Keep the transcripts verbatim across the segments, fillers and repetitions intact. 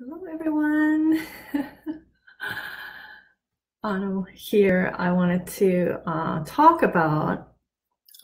Hello everyone. um, here I wanted to uh, talk about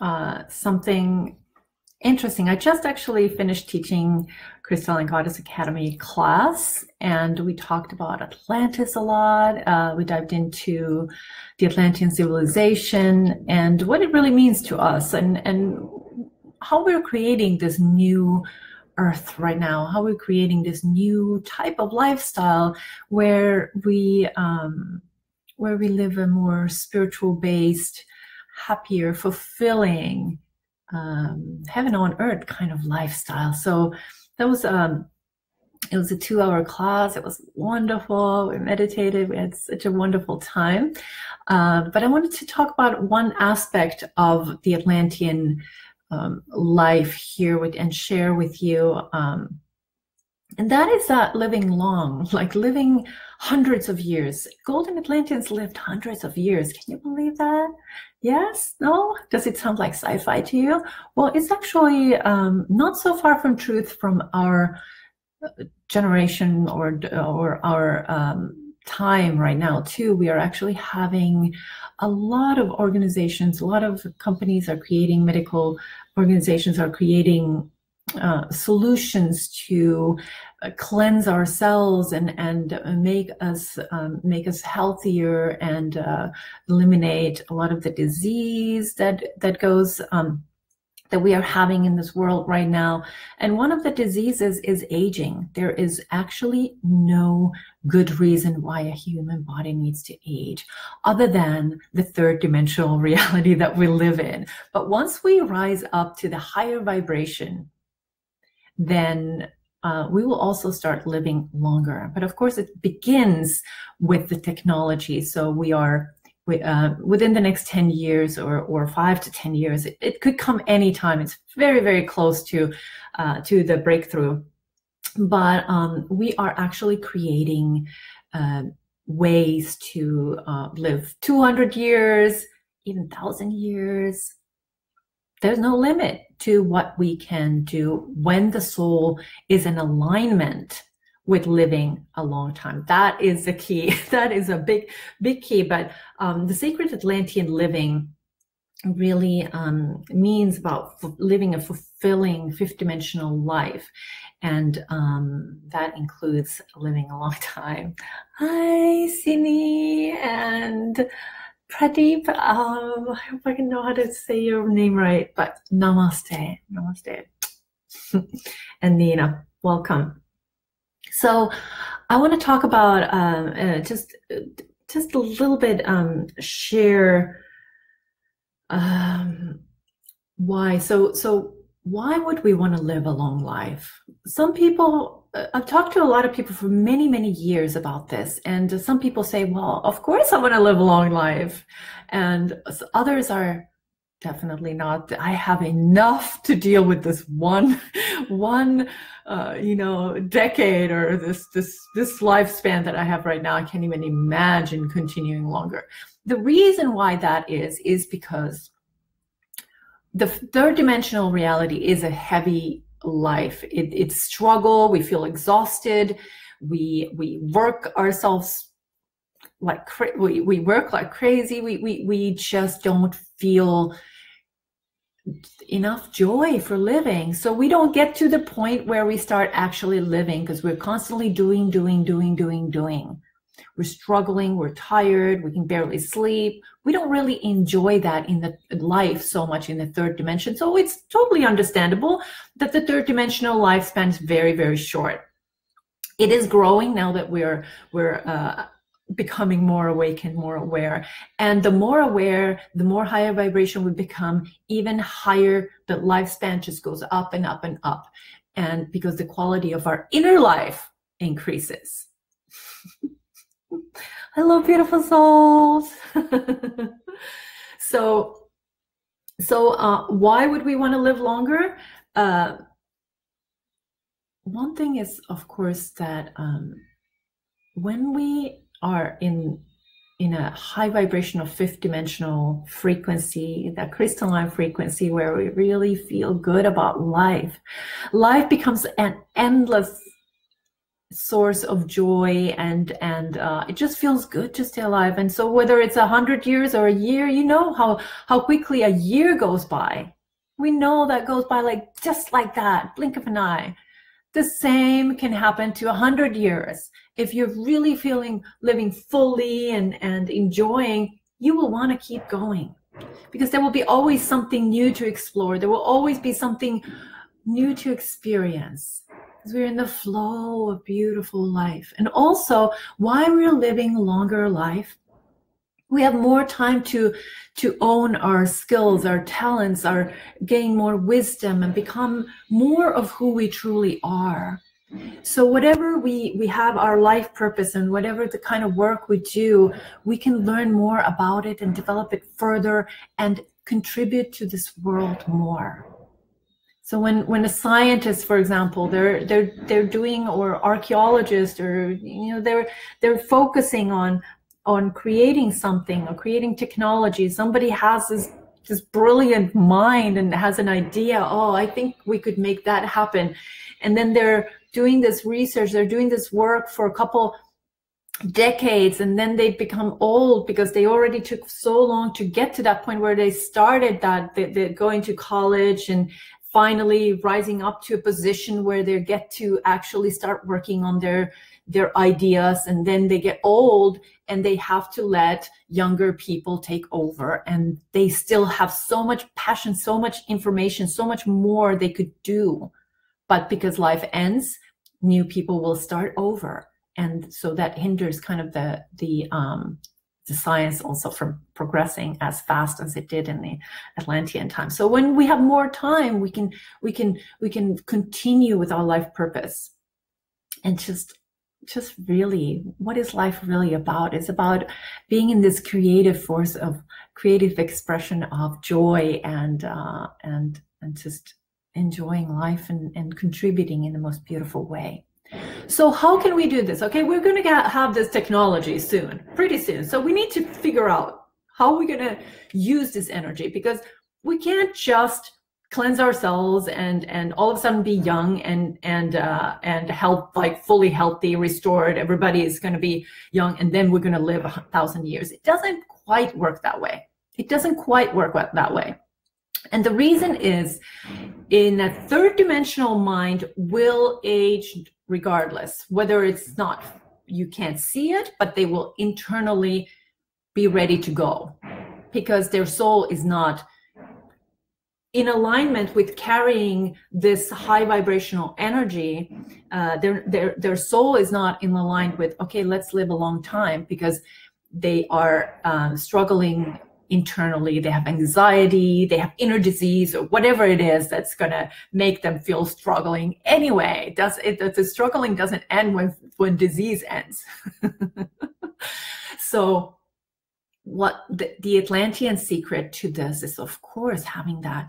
uh, something interesting. I just actually finished teaching Crystalline Goddess Academy class, and we talked about Atlantis a lot. Uh, we dived into the Atlantean civilization and what it really means to us, and, and how we're creating this new Earth right now, how we're creating this new type of lifestyle where we um, where we live a more spiritual-based, happier, fulfilling, um, heaven on earth kind of lifestyle. So that was um, it was a two-hour class. It was wonderful. We meditated. We had such a wonderful time. Uh, but I wanted to talk about one aspect of the Atlantean Um, life here with and share with you, um, and that is that living long, like living hundreds of years. Golden Atlanteans lived hundreds of years. Can you believe that? Yes? No? Does it sound like sci-fi to you? Well, it's actually um, not so far from truth from our generation or or our um, time right now too. We are actually having a lot of organizations, a lot of companies are creating, medical organizations are creating uh, solutions to uh, cleanse our cells and and make us um, make us healthier and uh, eliminate a lot of the disease that that goes um, that we are having in this world right now. And one of the diseases is aging. There is actually no good reason why a human body needs to age other than the third dimensional reality that we live in. But once we rise up to the higher vibration, then uh, we will also start living longer. But of course, it begins with the technology. So we are We, uh, within the next ten years or, or five to ten years, it, it could come anytime. It's very, very close to, uh, to the breakthrough. But um, we are actually creating uh, ways to uh, live two hundred years, even one thousand years. There's no limit to what we can do when the soul is in alignment with living a long time. That is the key. That is a big, big key. But um, the sacred Atlantean living really um, means about living a fulfilling fifth-dimensional life. And um, that includes living a long time. Hi, Sini and Pradeep. Um, I hope I can know how to say your name right, but namaste, namaste. And Nina, welcome. So I want to talk about um, uh, just just a little bit um, share um, why. So so why would we want to live a long life? Some people, I've talked to a lot of people for many, many years about this. And some people say, well, of course I want to live a long life. And others are definitely not. I have enough to deal with this one, one, uh, you know, decade or this this this lifespan that I have right now. I can't even imagine continuing longer. The reason why that is is because the third dimensional reality is a heavy life. It, it's struggle. We feel exhausted. We we work ourselves like cra we we work like crazy. We we we just don't feel enough joy for living. So we don't get to the point where we start actually living because we're constantly doing, doing, doing, doing, doing. We're struggling, we're tired, we can barely sleep. We don't really enjoy that in the life so much in the third dimension. So it's totally understandable that the third dimensional lifespan is very, very short. It is growing now that we're, we're, uh, becoming more awakened, more aware. And the more aware, the more higher vibration we become, even higher, the lifespan just goes up and up and up. And because the quality of our inner life increases. Hello, beautiful souls. so, so uh, why would we want to live longer? Uh, one thing is, of course, that um, when we are in in a high vibrational fifth dimensional frequency, that crystalline frequency where we really feel good about life, life becomes an endless source of joy, and and uh, it just feels good to stay alive. And so whether it's a hundred years or a year, you know how how quickly a year goes by. We know that goes by like just like that, blink of an eye. The same can happen to a hundred years. If you're really feeling living fully and and enjoying, you will want to keep going, because there will be always something new to explore. There will always be something new to experience, because we're in the flow of beautiful life. And also, while we're living longer life, we have more time to to own our skills, our talents, our gain more wisdom, and become more of who we truly are. So whatever we we have our life purpose, and whatever the kind of work we do, we can learn more about it and develop it further and contribute to this world more. So when when a scientist, for example, they're they're they're doing, or archaeologists, or you know they're they're focusing on on creating something or creating technology. Somebody has this this brilliant mind and has an idea. Oh, I think we could make that happen. And then they're doing this research, they're doing this work for a couple decades, and then they become old because they already took so long to get to that point where they started that, they, they're going to college and finally rising up to a position where they get to actually start working on their their ideas. And then they get old and they have to let younger people take over, and they still have so much passion, so much information, so much more they could do. But because life ends, new people will start over, and so that hinders kind of the the um the science also from progressing as fast as it did in the Atlantean time. So when we have more time, we can we can we can continue with our life purpose, and just just really, what is life really about? It's about being in this creative force of creative expression of joy, and uh, and and just enjoying life, and, and contributing in the most beautiful way. So how can we do this? Okay, we're going to have this technology soon, pretty soon. So we need to figure out how we're going to use this energy, because we can't just cleanse ourselves and and all of a sudden be young and and uh, and health, like fully healthy, restored. Everybody is going to be young, and then we're going to live a thousand years. It doesn't quite work that way. It doesn't quite work that way. And the reason is, in a third dimensional mind, will age regardless, whether it's not, you can't see it, but they will internally be ready to go, because their soul is not in alignment with carrying this high vibrational energy. Uh, their, their, their soul is not in aligned with, okay, let's live a long time, because they are um, struggling internally. They have anxiety, they have inner disease, or whatever it is that's gonna make them feel struggling anyway. Does it, the struggling doesn't end when when disease ends. So what the, the Atlantean secret to this is, of course, having that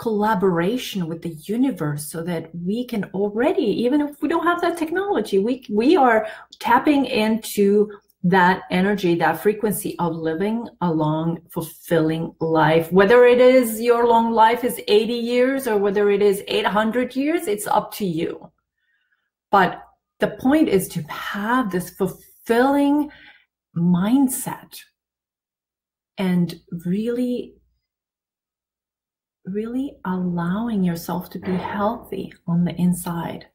collaboration with the universe, so that we can already, even if we don't have that technology, we we are tapping into that energy, that frequency of living a long, fulfilling life. Whether it is your long life is eighty years or whether it is eight hundred years, it's up to you. But the point is to have this fulfilling mindset and really, really allowing yourself to be healthy on the inside.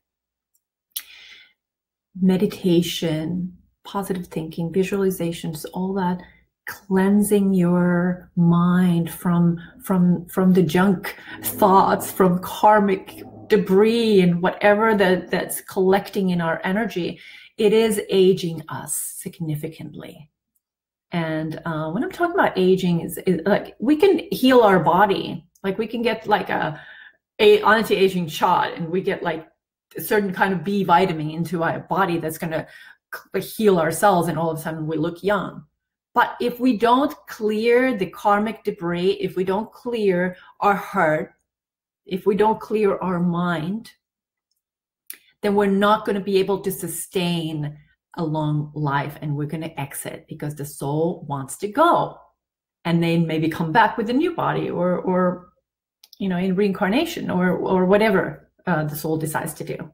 Meditation, positive thinking, visualizations, all that, cleansing your mind from from from the junk thoughts, from karmic debris, and whatever that that's collecting in our energy. It is aging us significantly. And uh, when I'm talking about aging, is, is like we can heal our body, like we can get like a, a anti-aging shot, and we get like a certain kind of B vitamin into our body that's gonna heal ourselves, and all of a sudden we look young. But if we don't clear the karmic debris, if we don't clear our heart, if we don't clear our mind, then we're not going to be able to sustain a long life, and we're going to exit, because the soul wants to go and then maybe come back with a new body, or or you know, in reincarnation, or or whatever uh, the soul decides to do.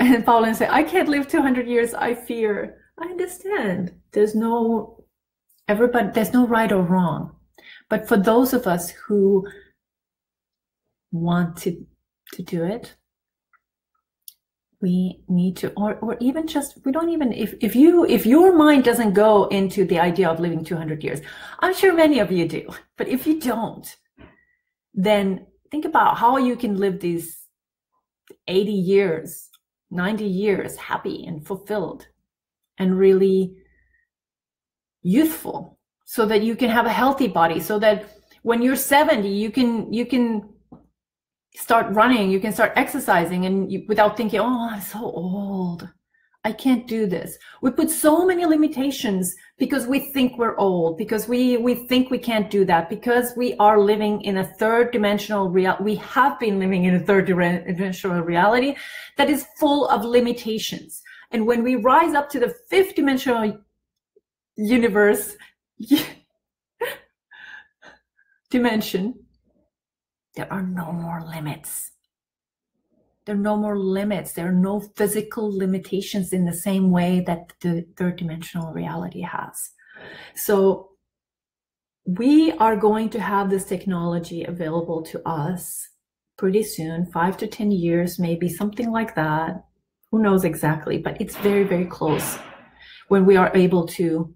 And Pauline said, I can't live two hundred years, I fear. I understand. There's no, everybody, there's no right or wrong. But for those of us who want to, to do it, we need to, or, or even just, we don't even, if, if you, if your mind doesn't go into the idea of living two hundred years, I'm sure many of you do, but if you don't, then think about how you can live these eighty years, ninety years happy and fulfilled and really youthful, so that you can have a healthy body, so that when you're seventy, you can, you can start running, you can start exercising, and you, without thinking, oh, I'm so old, I can't do this. We put so many limitations because we think we're old, because we, we think we can't do that, because we are living in a third dimensional real, we have been living in a third dimensional reality that is full of limitations. And when we rise up to the fifth dimensional universe dimension, there are no more limits. There are no more limits. There are no physical limitations in the same way that the third dimensional reality has. So we are going to have this technology available to us pretty soon, five to ten years, maybe something like that. Who knows exactly, but it's very, very close when we are able to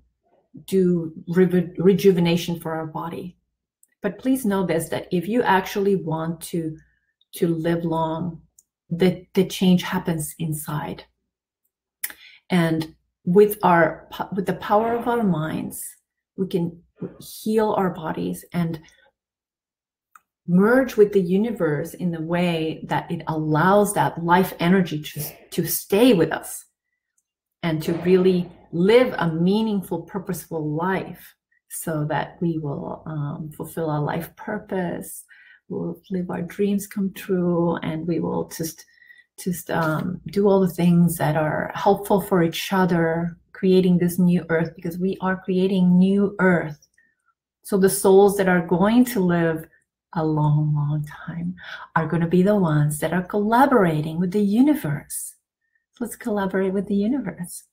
do reju- rejuvenation for our body. But please know this, that if you actually want to, to live long, the, the change happens inside. And with, our, with the power of our minds, we can heal our bodies and merge with the universe in the way that it allows that life energy to, to stay with us and to really live a meaningful, purposeful life, so that we will um, fulfill our life purpose, we'll live our dreams come true, and we will just, just um, do all the things that are helpful for each other, creating this new earth, because we are creating new earth. So the souls that are going to live a long, long time are going to be the ones that are collaborating with the universe. So let's collaborate with the universe.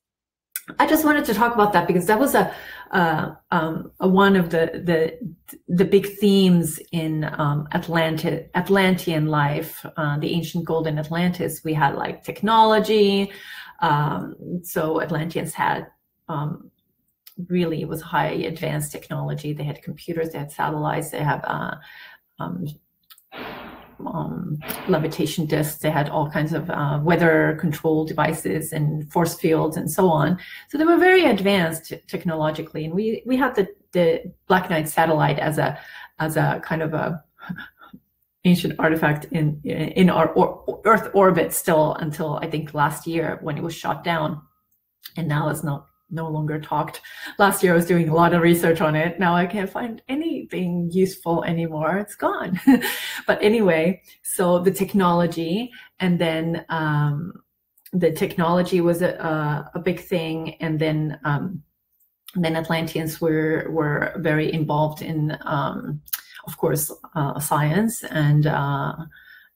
I just wanted to talk about that because that was a, uh, um, a one of the the the big themes in um, Atlantis, Atlantean life, uh, the ancient Golden Atlantis. We had like technology, um, so Atlanteans had um, really, it was high advanced technology. They had computers, they had satellites, they have uh, um, um, levitation discs, they had all kinds of uh, weather control devices and force fields and so on. So they were very advanced technologically, and we we had the the Black Knight satellite as a as a kind of a ancient artifact in in our or, Earth orbit still until I think last year when it was shot down, and now it's not no longer talked. Last year I was doing a lot of research on it. Now I can't find anything useful anymore. It's gone. But anyway, so the technology, and then um, the technology was a, a, a big thing. And then um, and then Atlanteans were, were very involved in, um, of course, uh, science and uh,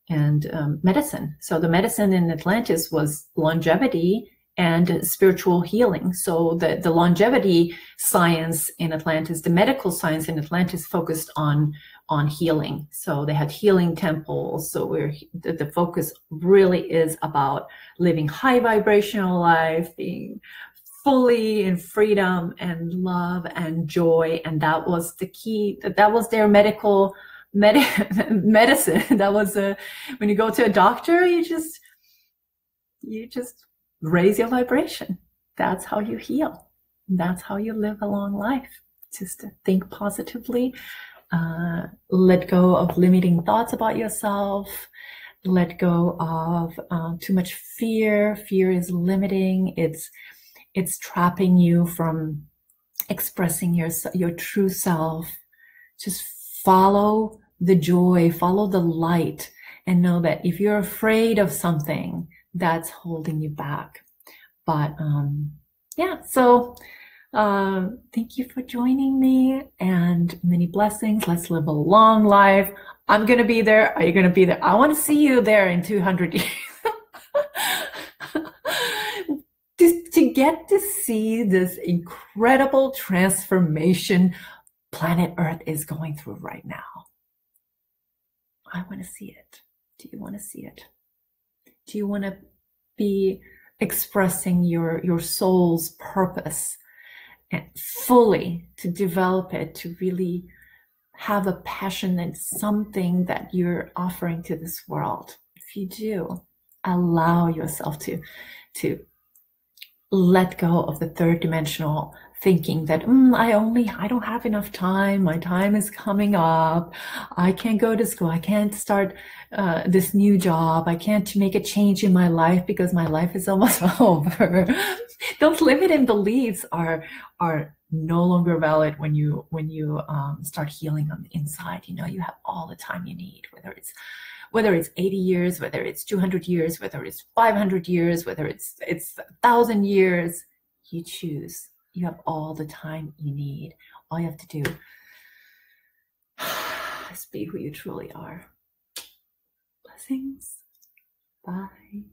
and um, medicine. So the medicine in Atlantis was longevity and spiritual healing. So the, the longevity science in Atlantis, the medical science in Atlantis focused on, on healing. So they had healing temples. So we're, the, the focus really is about living high vibrational life, being fully in freedom and love and joy. And that was the key, that, that was their medical med- medicine. That was a, when you go to a doctor, you just, you just, raise your vibration. That's how you heal. That's how you live a long life. Just to think positively, uh, let go of limiting thoughts about yourself, let go of um, too much fear. Fear is limiting. It's it's trapping you from expressing your, your true self. Just follow the joy, follow the light, and know that if you're afraid of something, that's holding you back. But um, yeah, so uh, thank you for joining me, and many blessings. Let's live a long life. I'm gonna be there. Are you gonna be there? I wanna see you there in two hundred years. get to see this incredible transformation planet Earth is going through right now. I want to see it. Do you want to see it? Do you want to be expressing your, your soul's purpose and fully to develop it, to really have a passion and something that you're offering to this world? If you do, allow yourself to, to let go of the third dimensional thinking that mm, I only, I don't have enough time. My time is coming up. I can't go to school. I can't start uh, this new job. I can't make a change in my life because my life is almost over. Those limiting beliefs are, are no longer valid when you, when you um, start healing on the inside. You know, you have all the time you need, whether it's whether it's eighty years, whether it's two hundred years, whether it's five hundred years, whether it's it's a thousand years, you choose. You have all the time you need. All you have to do is be who you truly are. Blessings. Bye.